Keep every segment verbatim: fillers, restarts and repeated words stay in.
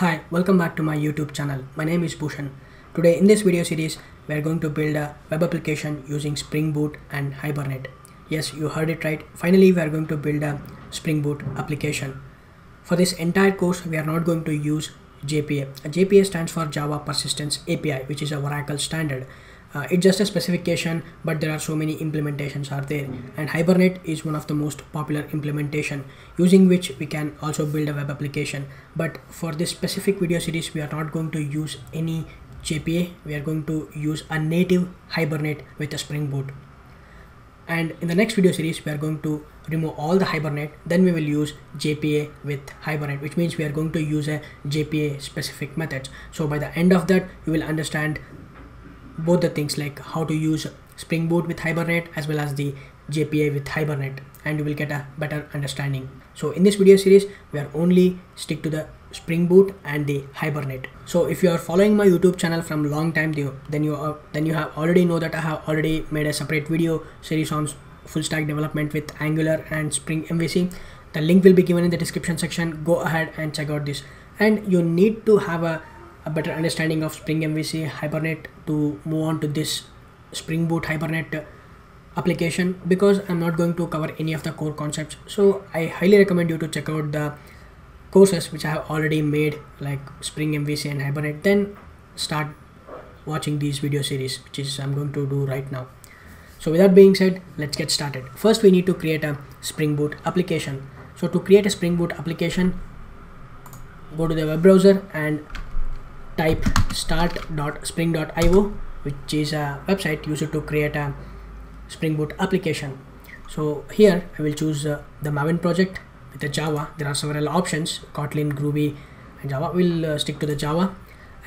Hi, welcome back to my YouTube channel. My name is Bhushan. Today in this video series, we are going to build a web application using Spring Boot and Hibernate. Yes, you heard it right. Finally, we are going to build a Spring Boot application. For this entire course, we are not going to use J P A. J P A stands for Java Persistence A P I, which is a Oracle standard. Uh, it's just a specification, but there are so many implementations are there, and Hibernate is one of the most popular implementation using which we can also build a web application. But for this specific video series, we are not going to use any J P A. We are going to use a native Hibernate with a Spring Boot. And in the next video series, we are going to remove all the Hibernate. Then we will use J P A with Hibernate, which means we are going to use a J P A specific methods. So by the end of that, you will understand both the things like how to use Spring Boot with Hibernate as well as the J P A with Hibernate, and you will get a better understanding. So in this video series, we are only stick to the Spring Boot and the Hibernate. So if you are following my YouTube channel from long time, then you are, then you have already know that I have already made a separate video series on full stack development with Angular and Spring M V C. The link will be given in the description section. Go ahead and check out this. And you need to have a A better understanding of Spring M V C Hibernate to move on to this Spring Boot Hibernate application, because I'm not going to cover any of the core concepts. So I highly recommend you to check out the courses which I have already made, like Spring M V C and Hibernate, then start watching these video series, which is I'm going to do right now. So with that being said, let's get started. First, we need to create a Spring Boot application. So to create a Spring Boot application, go to the web browser and type start dot spring dot i o, which is a website used to create a Spring Boot application. So here I will choose uh, the Maven project with the Java. There are several options: Kotlin, Groovy, and Java. We'll uh, stick to the Java,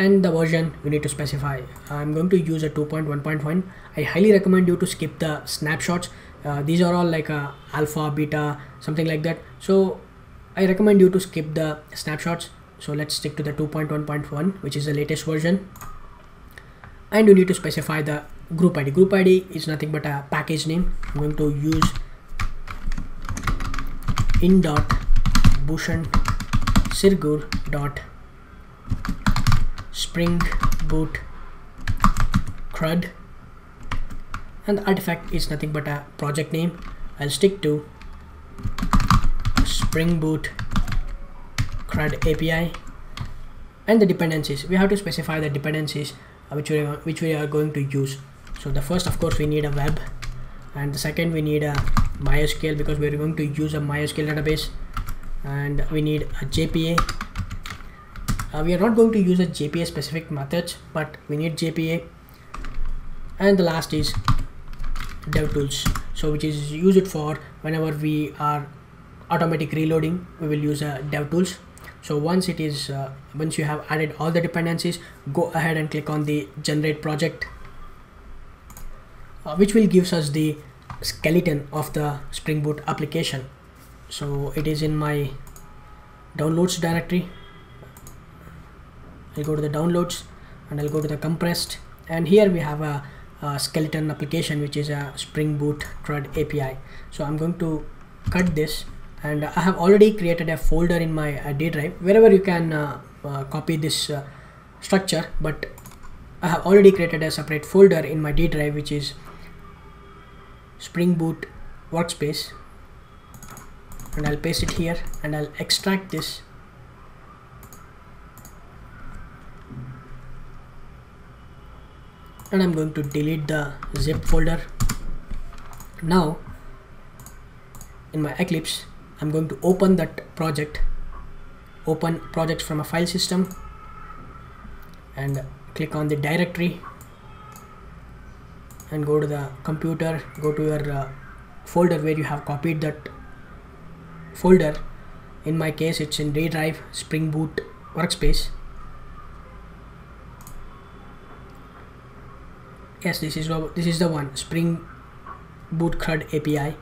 and the version we need to specify. I'm going to use a two point one point one. I highly recommend you to skip the snapshots. Uh, these are all like uh, alpha, beta, something like that. So I recommend you to skip the snapshots. So let's stick to the two point one point one, which is the latest version, and you need to specify the group I D. Group I D is nothing but a package name. I'm going to use in dot bhushan sirgur dot spring boot crud, and the artifact is nothing but a project name. I'll stick to Spring Boot crud A P I, and the dependencies. We have to specify the dependencies which we, which we are going to use. So the first, of course, we need a web, and the second we need a MySQL, because we are going to use a MySQL database, and we need a J P A. Uh, we are not going to use a J P A specific methods, but we need J P A, and the last is DevTools, so which is used for whenever we are automatic reloading, we will use a DevTools. So once it is, uh, once you have added all the dependencies, go ahead and click on the generate project, uh, which will gives us the skeleton of the Spring Boot application. So it is in my downloads directory. I'll go to the downloads and I'll go to the compressed, and here we have a, a skeleton application, which is a Spring Boot crud A P I. So I'm going to cut this, and I have already created a folder in my uh, D drive, wherever you can uh, uh, copy this uh, structure, but I have already created a separate folder in my D drive, which is Spring Boot workspace, and I'll paste it here, and I'll extract this, and I'm going to delete the zip folder. Now in my Eclipse, I'm going to open that project, open project from a file system, and click on the directory and go to the computer, go to your uh, folder where you have copied that folder. In my case, it's in D drive, Spring Boot workspace. Yes, this is this is the one, Spring Boot crud A P I,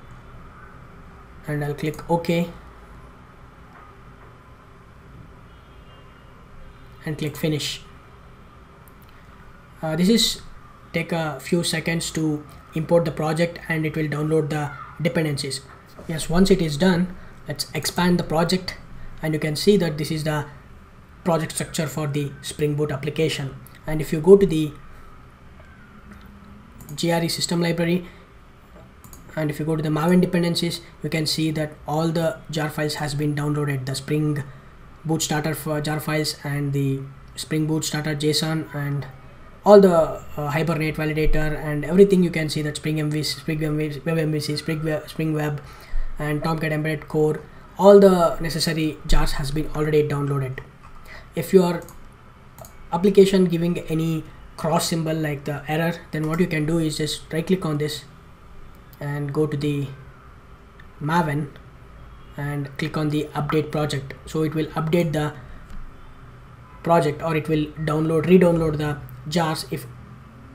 and I'll click OK and click finish. Uh, this is take a few seconds to import the project, and it will download the dependencies. Yes, once it is done, let's expand the project, and you can see that this is the project structure for the Spring Boot application. And if you go to the G R E system library, and if you go to the Maven dependencies, you can see that all the jar files has been downloaded, the Spring Boot starter for jar files and the Spring Boot starter JSON and all the uh, Hibernate validator and everything. You can see that Spring M V C, Spring M V C, Web M V C, Spring Web, Spring Web and Tomcat Embedded Core, all the necessary jars has been already downloaded. If your application giving any cross symbol like the error, then what you can do is just right click on this and go to the Maven and click on the update project. So it will update the project, or it will download re-download the jars if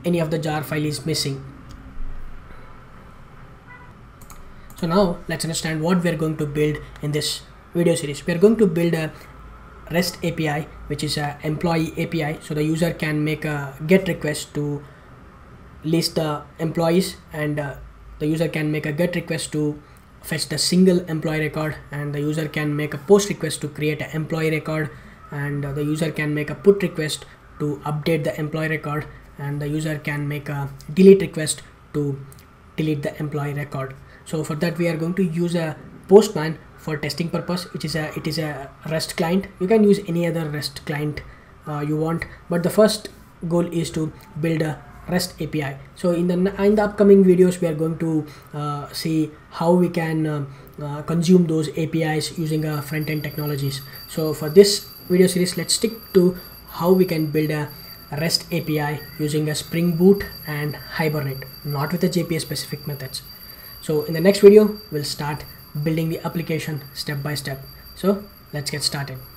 any of the jar file is missing. So now let's understand what we are going to build in this video series. We are going to build a REST A P I, which is a employee A P I, so the user can make a GET request to list the employees, and uh, the user can make a GET request to fetch the single employee record, and the user can make a POST request to create an employee record, and uh, the user can make a PUT request to update the employee record, and the user can make a delete request to delete the employee record. So for that we are going to use a Postman for testing purpose. It is a it is a REST client. You can use any other REST client uh, you want, but the first goal is to build a REST A P I. So in the in the upcoming videos we are going to uh, see how we can uh, uh, consume those A P Is using uh, front-end technologies. So for this video series, let's stick to how we can build a REST A P I using a Spring Boot and Hibernate, not with the J P A specific methods. So in the next video, we'll start building the application step by step. So let's get started.